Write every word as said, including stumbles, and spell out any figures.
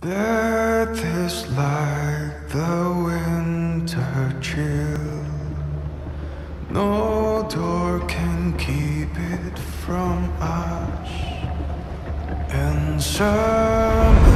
Death is like the winter chill. No door can keep it from us. And some